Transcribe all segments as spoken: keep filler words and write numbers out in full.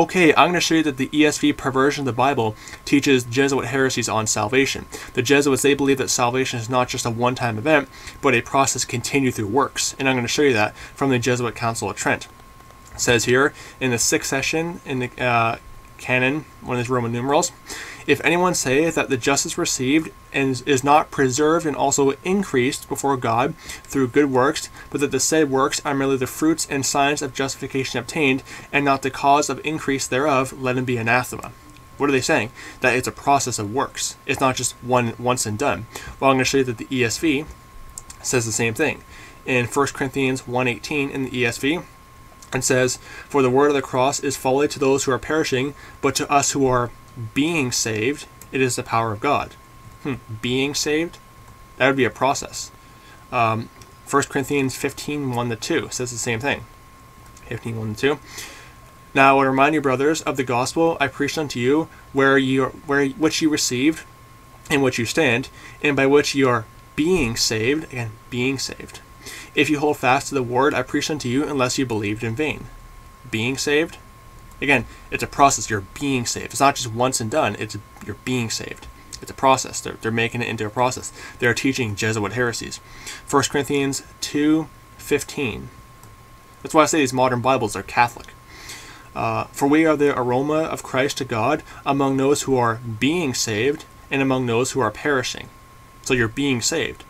okay, I'm going to show you that the E S V perversion of the Bible teaches Jesuit heresies on salvation. The Jesuits, they believe that salvation is not just a one-time event, but a process continued through works. And I'm going to show you that from the Jesuit Council of Trent. It says here in the sixth session in the uh, canon, one of these Roman numerals, if anyone say that the justice received and is not preserved and also increased before God through good works, but that the said works are merely the fruits and signs of justification obtained, and not the cause of increase thereof, let him be anathema. What are they saying? That it's a process of works. It's not just one once and done. Well, I'm going to show you that the E S V says the same thing. In First Corinthians one eighteen in the E S V, it says, "For the word of the cross is folly to those who are perishing, but to us who are being saved, it is the power of God." Hmm. Being saved, that would be a process. um, First Corinthians fifteen one to two says the same thing. Fifteen one to two. "Now I would remind you, brothers, of the gospel I preached unto you, where you are, where which you received, in which you stand, and by which you are being saved." Again, being saved. "If you hold fast to the word I preached unto you, unless you believed in vain." Being saved. Again, it's a process. You're being saved. It's not just once and done. It's you're being saved. It's a process. They're, they're making it into a process. They're teaching Jesuit heresies. First Corinthians two fifteen. That's why I say these modern Bibles are Catholic. Uh, "For we are the aroma of Christ to God among those who are being saved and among those who are perishing." So you're being saved.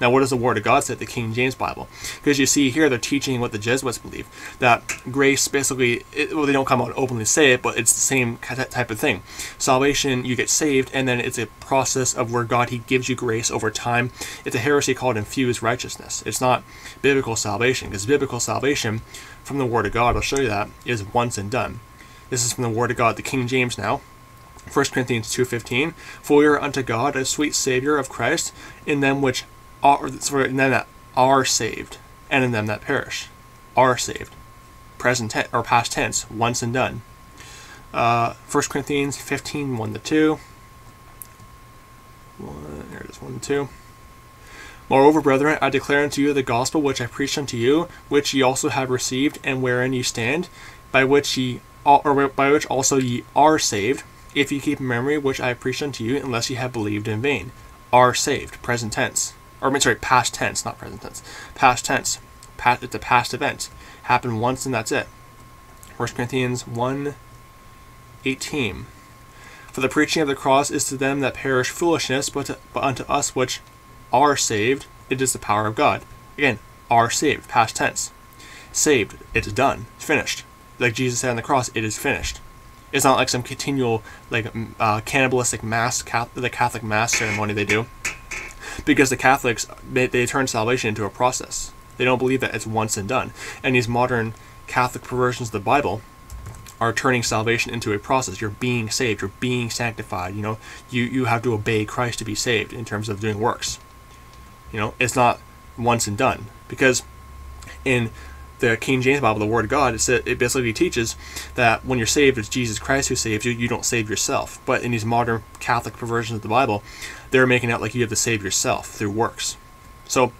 Now, what does the Word of God say, the King James Bible? Because you see here, they're teaching what the Jesuits believe, that grace basically, it, well, they don't come out and openly say it, but it's the same type of thing. Salvation, you get saved, and then it's a process of where God, He gives you grace over time. It's a heresy called infused righteousness. It's not biblical salvation, because biblical salvation from the Word of God, I'll show you that, is once and done. This is from the Word of God, the King James now. First Corinthians two fifteen, "For we are unto God a sweet Savior of Christ, in them which Are, sorry, in them that are saved, and in them that perish." Are saved, present tense or past tense, once and done. Uh, First Corinthians fifteen one to two. One, there it is, one to two. "Moreover, brethren, I declare unto you the gospel which I preached unto you, which ye also have received, and wherein ye stand, by which ye all, or by which also ye are saved, if ye keep in memory which I preached unto you, unless ye have believed in vain." Are saved, present tense. Or, sorry, past tense, not present tense. Past tense. Past, it's a past event. Happened once and that's it. First Corinthians one eighteen. "For the preaching of the cross is to them that perish foolishness, but, to, but unto us which are saved, it is the power of God." Again, are saved, past tense. Saved, it's done, it's finished. Like Jesus said on the cross, it is finished. It's not like some continual, like, uh, cannibalistic mass, Catholic, the Catholic mass ceremony they do. Because the Catholics, they, they turn salvation into a process. They don't believe that it's once and done. And these modern Catholic perversions of the Bible are turning salvation into a process. You're being saved. You're being sanctified. You know, you, you have to obey Christ to be saved in terms of doing works. You know, it's not once and done. Because in the King James Bible, the Word of God, it, said, it basically teaches that when you're saved, it's Jesus Christ who saves you. You don't save yourself. But in these modern Catholic perversions of the Bible, they're making out like you have to save yourself through works. So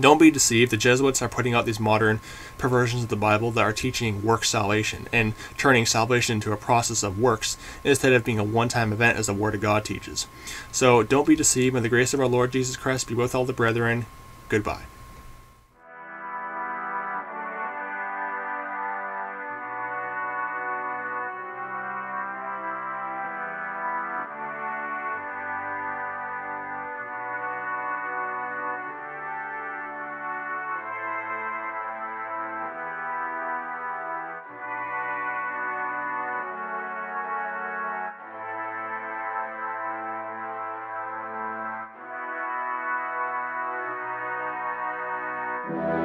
don't be deceived. The Jesuits are putting out these modern perversions of the Bible that are teaching work salvation and turning salvation into a process of works instead of being a one-time event as the Word of God teaches. So don't be deceived. May the grace of our Lord Jesus Christ be with all the brethren. Goodbye. Thank you.